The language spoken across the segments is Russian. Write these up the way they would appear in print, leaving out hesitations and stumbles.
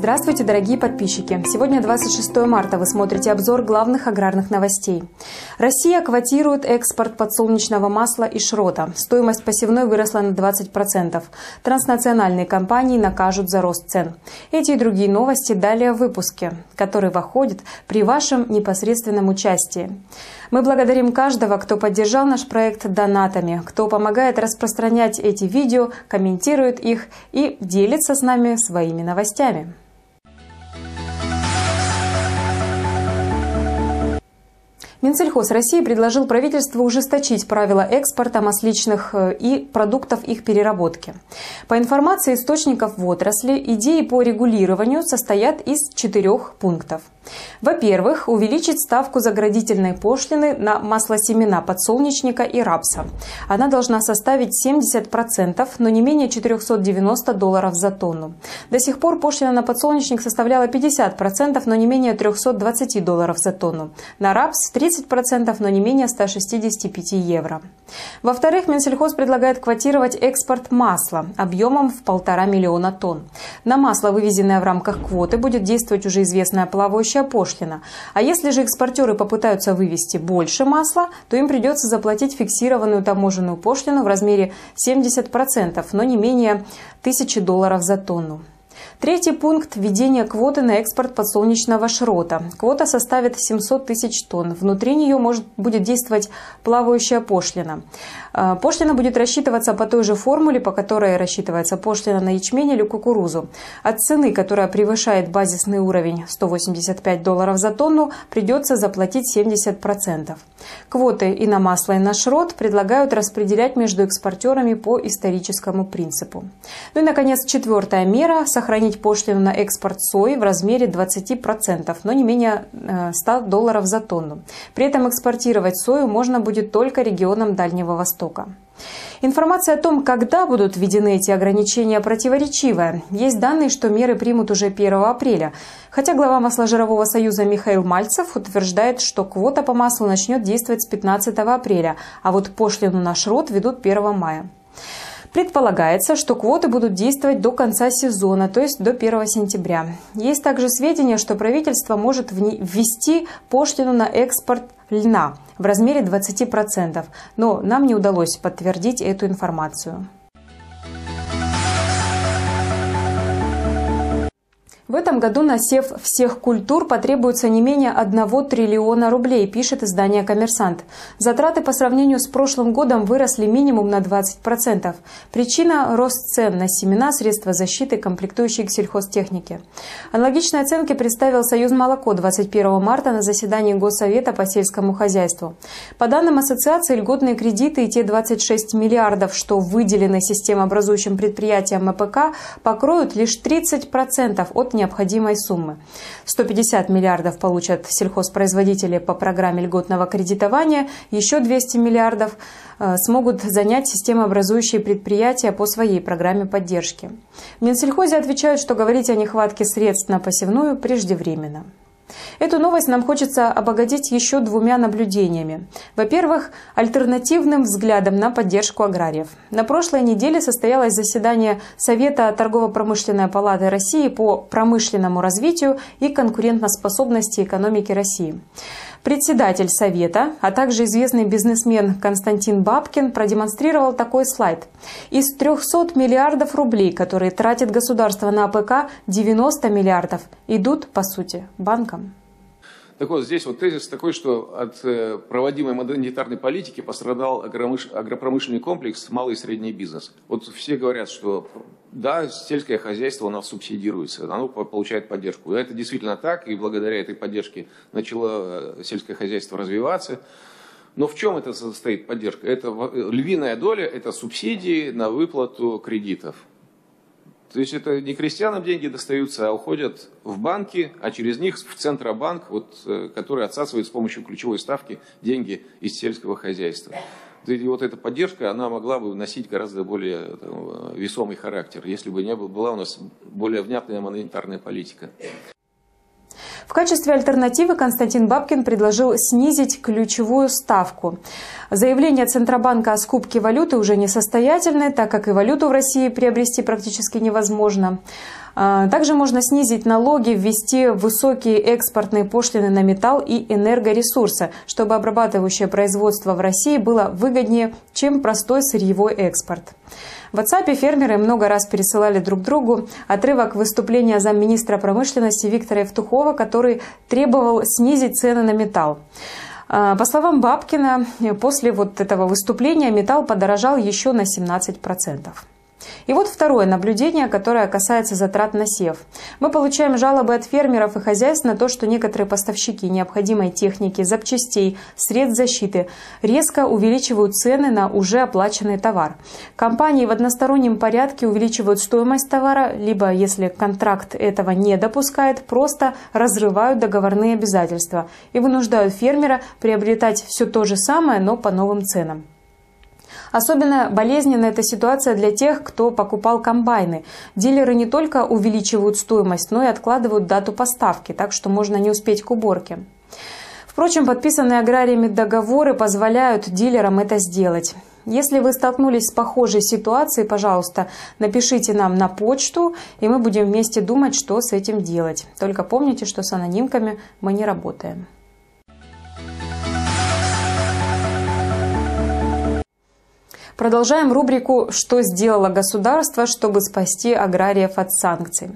Здравствуйте, дорогие подписчики! Сегодня 26 марта. Вы смотрите обзор главных аграрных новостей. Россия квотирует экспорт подсолнечного масла и шрота. Стоимость посевной выросла на 20%. Транснациональные компании накажут за рост цен. Эти и другие новости далее в выпуске, который выходит при вашем непосредственном участии. Мы благодарим каждого, кто поддержал наш проект донатами, кто помогает распространять эти видео, комментирует их и делится с нами своими новостями. Минсельхоз России предложил правительству ужесточить правила экспорта масличных и продуктов их переработки. По информации источников в отрасли, идеи по регулированию состоят из 4 пунктов. Во-первых, увеличить ставку заградительной пошлины на маслосемена подсолнечника и рапса. Она должна составить 70%, но не менее $490 за тонну. До сих пор пошлина на подсолнечник составляла 50%, но не менее $320 за тонну. На рапс – 30%, но не менее €165. Во-вторых, Минсельхоз предлагает квотировать экспорт масла объемом в 1,5 миллиона тонн. На масло, вывезенное в рамках квоты, будет действовать уже известная плавающая пошлина. А если же экспортеры попытаются вывести больше масла, то им придется заплатить фиксированную таможенную пошлину в размере 70%, но не менее $1000 за тонну. Третий пункт – введение квоты на экспорт подсолнечного шрота. Квота составит 700 тысяч тонн. Внутри нее будет действовать плавающая пошлина. Пошлина будет рассчитываться по той же формуле, по которой рассчитывается пошлина на ячмень или кукурузу. От цены, которая превышает базисный уровень $185 за тонну, придется заплатить 70%. Квоты и на масло, и на шрот предлагают распределять между экспортерами по историческому принципу. Ну и, наконец, четвертая мера – сохранить пошлину на экспорт сои в размере 20%, но не менее $100 за тонну. При этом экспортировать сою можно будет только регионам Дальнего Востока. Информация о том, когда будут введены эти ограничения, противоречивая. Есть данные, что меры примут уже 1 апреля. Хотя глава Масложирового союза Михаил Мальцев утверждает, что квота по маслу начнет действовать с 15 апреля, а вот пошлину на шрот ведут 1 мая. Предполагается, что квоты будут действовать до конца сезона, то есть до 1 сентября. Есть также сведения, что правительство может ввести пошлину на экспорт льна в размере 20%, но нам не удалось подтвердить эту информацию. В этом году на сев всех культур потребуется не менее $1 триллиона рублей, пишет издание «Коммерсант». Затраты по сравнению с прошлым годом выросли минимум на 20%. Причина – рост цен на семена, средства защиты, комплектующие к сельхозтехнике. Аналогичные оценки представил Союзмолоко 21 марта на заседании Госсовета по сельскому хозяйству. По данным ассоциации, льготные кредиты и те 26 миллиардов, что выделены системообразующим предприятиям МПК, покроют лишь 30% от необходимой суммы. 150 миллиардов получат сельхозпроизводители по программе льготного кредитования, еще 200 миллиардов смогут занять системообразующие предприятия по своей программе поддержки. В Минсельхозе отвечают, что говорить о нехватке средств на посевную преждевременно. Эту новость нам хочется обогатить еще 2 наблюдениями. Во-первых, альтернативным взглядом на поддержку аграриев. На прошлой неделе состоялось заседание Совета торгово-промышленной палаты России по промышленному развитию и конкурентоспособности экономики России. Председатель Совета, а также известный бизнесмен Константин Бабкин продемонстрировал такой слайд. Из 300 миллиардов рублей, которые тратит государство на АПК, 90 миллиардов идут, по сути, банкам. Так вот, здесь вот тезис такой, что от проводимой монетарной политики пострадал агропромышленный комплекс, малый и средний бизнес. Вот все говорят, что да, сельское хозяйство у нас субсидируется, оно получает поддержку. Это действительно так, и благодаря этой поддержке начало сельское хозяйство развиваться. Но в чем это состоит поддержка? Это львиная доля, это субсидии на выплату кредитов. То есть это не крестьянам деньги достаются, а уходят в банки, а через них в Центробанк, который отсасывает с помощью ключевой ставки деньги из сельского хозяйства. И вот эта поддержка, она могла бы носить гораздо более весомый характер, если бы не была у нас более внятная монетарная политика. качестве альтернативы Константин Бабкин предложил снизить ключевую ставку. Заявление Центробанка о скупке валюты уже несостоятельны, так как и валюту в России приобрести практически невозможно. Также можно снизить налоги, ввести высокие экспортные пошлины на металл и энергоресурсы, чтобы обрабатывающее производство в России было выгоднее, чем простой сырьевой экспорт. В WhatsApp фермеры много раз пересылали друг другу отрывок выступления замминистра промышленности Виктора Евтухова, который требовал снизить цены на металл. По словам Бабкина, после вот этого выступления металл подорожал еще на 17%. И вот второе наблюдение, которое касается затрат на сев. Мы получаем жалобы от фермеров и хозяйств на то, что некоторые поставщики необходимой техники, запчастей, средств защиты резко увеличивают цены на уже оплаченный товар. Компании в одностороннем порядке увеличивают стоимость товара, либо, если контракт этого не допускает, просто разрывают договорные обязательства и вынуждают фермера приобретать все то же самое, но по новым ценам. Особенно болезненна эта ситуация для тех, кто покупал комбайны. Дилеры не только увеличивают стоимость, но и откладывают дату поставки, так что можно не успеть к уборке. Впрочем, подписанные аграриями договоры позволяют дилерам это сделать. Если вы столкнулись с похожей ситуацией, пожалуйста, напишите нам на почту, и мы будем вместе думать, что с этим делать. Только помните, что с анонимками мы не работаем. Продолжаем рубрику «Что сделало государство, чтобы спасти аграриев от санкций?».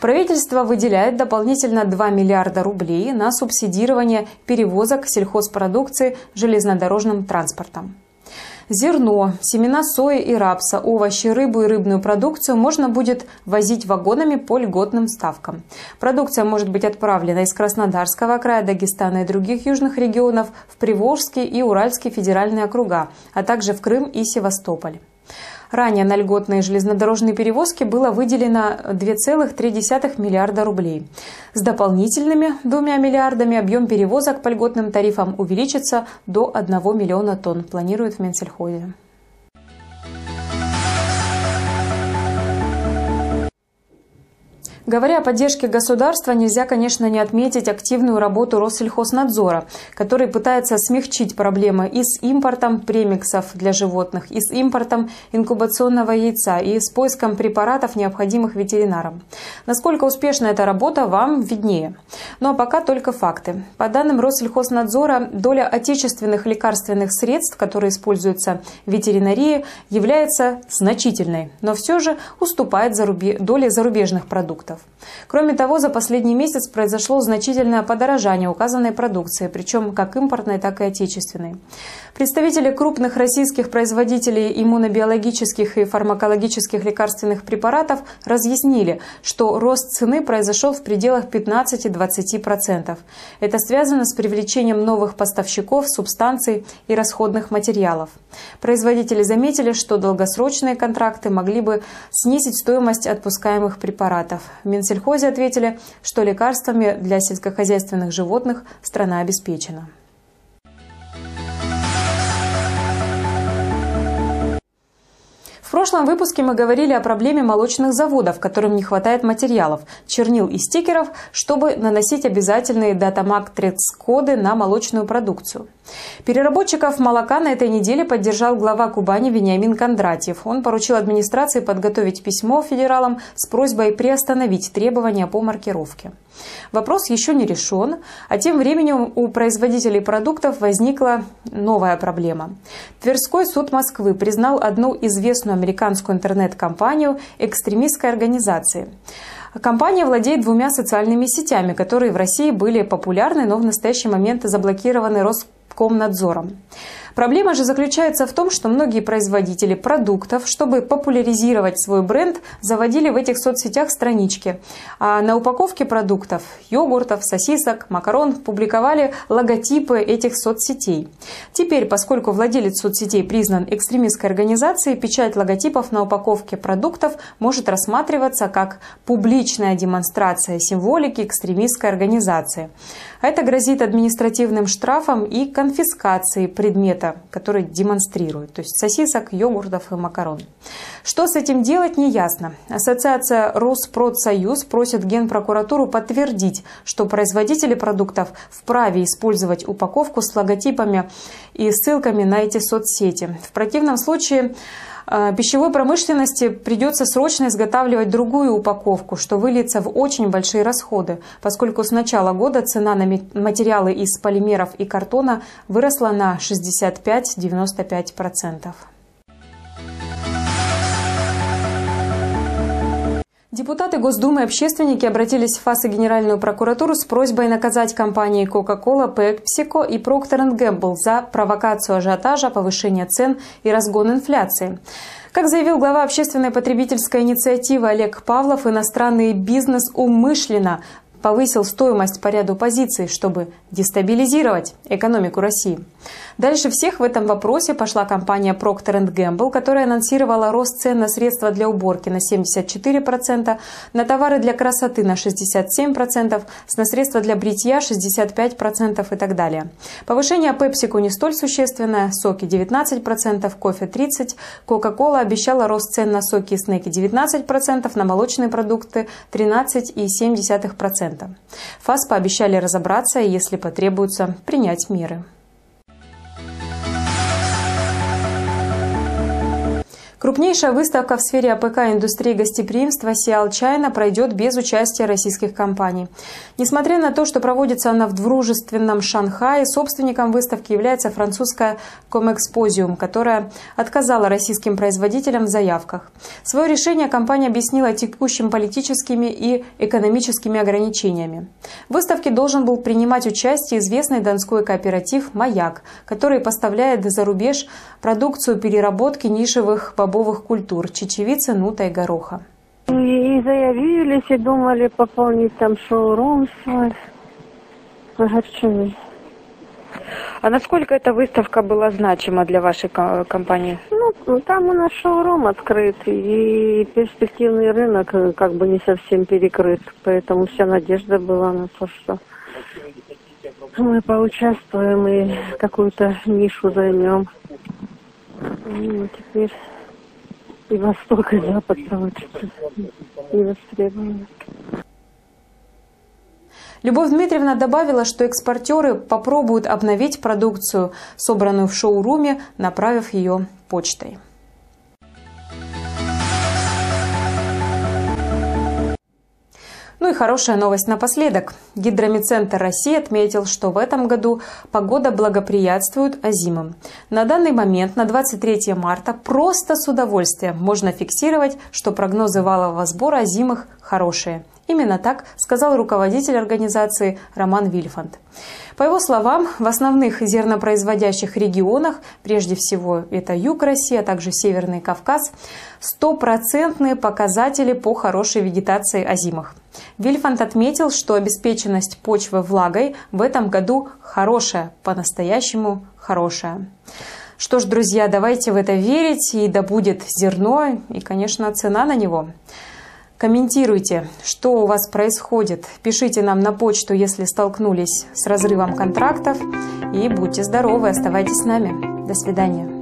Правительство выделяет дополнительно 2 миллиарда рублей на субсидирование перевозок сельхозпродукции железнодорожным транспортом. Зерно, семена сои и рапса, овощи, рыбу и рыбную продукцию можно будет возить вагонами по льготным ставкам. Продукция может быть отправлена из Краснодарского края, Дагестана и других южных регионов в Приволжский и Уральский федеральные округа, а также в Крым и Севастополь. Ранее на льготные железнодорожные перевозки было выделено 2,3 миллиарда рублей. С дополнительными 2 миллиардами объем перевозок по льготным тарифам увеличится до 1 миллиона тонн, планирует в Минсельхозе. Говоря о поддержке государства, нельзя, конечно, не отметить активную работу Россельхознадзора, который пытается смягчить проблемы и с импортом премиксов для животных, и с импортом инкубационного яйца, и с поиском препаратов, необходимых ветеринарам. Насколько успешна эта работа, вам виднее. Ну а пока только факты. По данным Россельхознадзора, доля отечественных лекарственных средств, которые используются в ветеринарии, является значительной, но все же уступает доле зарубежных продуктов. Кроме того, за последний месяц произошло значительное подорожание указанной продукции, причем как импортной, так и отечественной. Представители крупных российских производителей иммунобиологических и фармакологических лекарственных препаратов разъяснили, что рост цены произошел в пределах 15–20%. Это связано с привлечением новых поставщиков, субстанций и расходных материалов. Производители заметили, что долгосрочные контракты могли бы снизить стоимость отпускаемых препаратов. В Минсельхозе ответили, что лекарствами для сельскохозяйственных животных страна обеспечена. В прошлом выпуске мы говорили о проблеме молочных заводов, которым не хватает материалов, чернил и стикеров, чтобы наносить обязательные дата-мактрикс-коды на молочную продукцию. Переработчиков молока на этой неделе поддержал глава Кубани Вениамин Кондратьев. Он поручил администрации подготовить письмо федералам с просьбой приостановить требования по маркировке. Вопрос еще не решен, а тем временем у производителей продуктов возникла новая проблема. Тверской суд Москвы признал одну известную американскую интернет-компанию экстремистской организацией. Компания владеет 2 социальными сетями, которые в России были популярны, но в настоящий момент заблокированы Роскомнадзором. Проблема же заключается в том, что многие производители продуктов, чтобы популяризировать свой бренд, заводили в этих соцсетях странички. А на упаковке продуктов, йогуртов, сосисок, макарон публиковали логотипы этих соцсетей. Теперь, поскольку владелец соцсетей признан экстремистской организацией, печать логотипов на упаковке продуктов может рассматриваться как публичная демонстрация символики экстремистской организации. Это грозит административным штрафом и конфискацией предмета продукта, который демонстрируют, то есть сосисок, йогуртов и макарон. Что с этим делать, не ясно. Ассоциация Роспродсоюз просит Генпрокуратуру подтвердить, что производители продуктов вправе использовать упаковку с логотипами и ссылками на эти соцсети. В противном случае пищевой промышленности придется срочно изготавливать другую упаковку, что выльется в очень большие расходы, поскольку с начала года цена на материалы из полимеров и картона выросла на 65-95%. Депутаты Госдумы и общественники обратились в ФАС и Генеральную прокуратуру с просьбой наказать компании Coca-Cola, PepsiCo и Procter & Gamble за провокацию ажиотажа, повышение цен и разгон инфляции. Как заявил глава общественной потребительской инициативы Олег Павлов, иностранный бизнес умышленно повысил стоимость по ряду позиций, чтобы дестабилизировать экономику России. Дальше всех в этом вопросе пошла компания Procter & Gamble, которая анонсировала рост цен на средства для уборки на 74%, на товары для красоты на 67%, на средства для бритья 65% и так далее. Повышение PepsiCo не столь существенное, соки 19%, кофе 30%, Coca-Cola обещала рост цен на соки и снеки 19%, на молочные продукты 13,7%. ФАС пообещали разобраться и, если потребуется, принять меры. Крупнейшая выставка в сфере АПК индустрии гостеприимства «Сиал Чайна» пройдет без участия российских компаний. Несмотря на то, что проводится она в дружественном Шанхае, собственником выставки является французская «Комэкспозиум», которая отказала российским производителям в заявках. Свое решение компания объяснила текущими политическими и экономическими ограничениями. В выставке должен был принимать участие известный донской кооператив «Маяк», который поставляет за рубеж продукцию переработки нишевых бобов, культур, чечевицы, нута и гороха. И заявились, и думали пополнить там шоурум свой. А насколько эта выставка была значима для вашей компании? Ну, там у нас шоурум открыт, и перспективный рынок как бы не совсем перекрыт. Поэтому вся надежда была на то, что мы поучаствуем и какую-то нишу займем. Ну, теперь и Восток, и Запад получится невостребовано. Любовь Дмитриевна добавила, что экспортеры попробуют обновить продукцию, собранную в шоуруме, направив ее почтой. Ну и хорошая новость напоследок. Гидрометцентр России отметил, что в этом году погода благоприятствует озимым. На данный момент, на 23 марта, просто с удовольствием можно фиксировать, что прогнозы валового сбора озимых хорошие. Именно так сказал руководитель организации Роман Вильфанд. По его словам, в основных зернопроизводящих регионах, прежде всего это юг России, а также Северный Кавказ, 100-процентные показатели по хорошей вегетации озимых. Вильфанд отметил, что обеспеченность почвы влагой в этом году хорошая, по-настоящему хорошая. Что ж, друзья, давайте в это верить, и да будет зерно, и, конечно, цена на него. Комментируйте, что у вас происходит. Пишите нам на почту, если столкнулись с разрывом контрактов. И будьте здоровы, оставайтесь с нами. До свидания.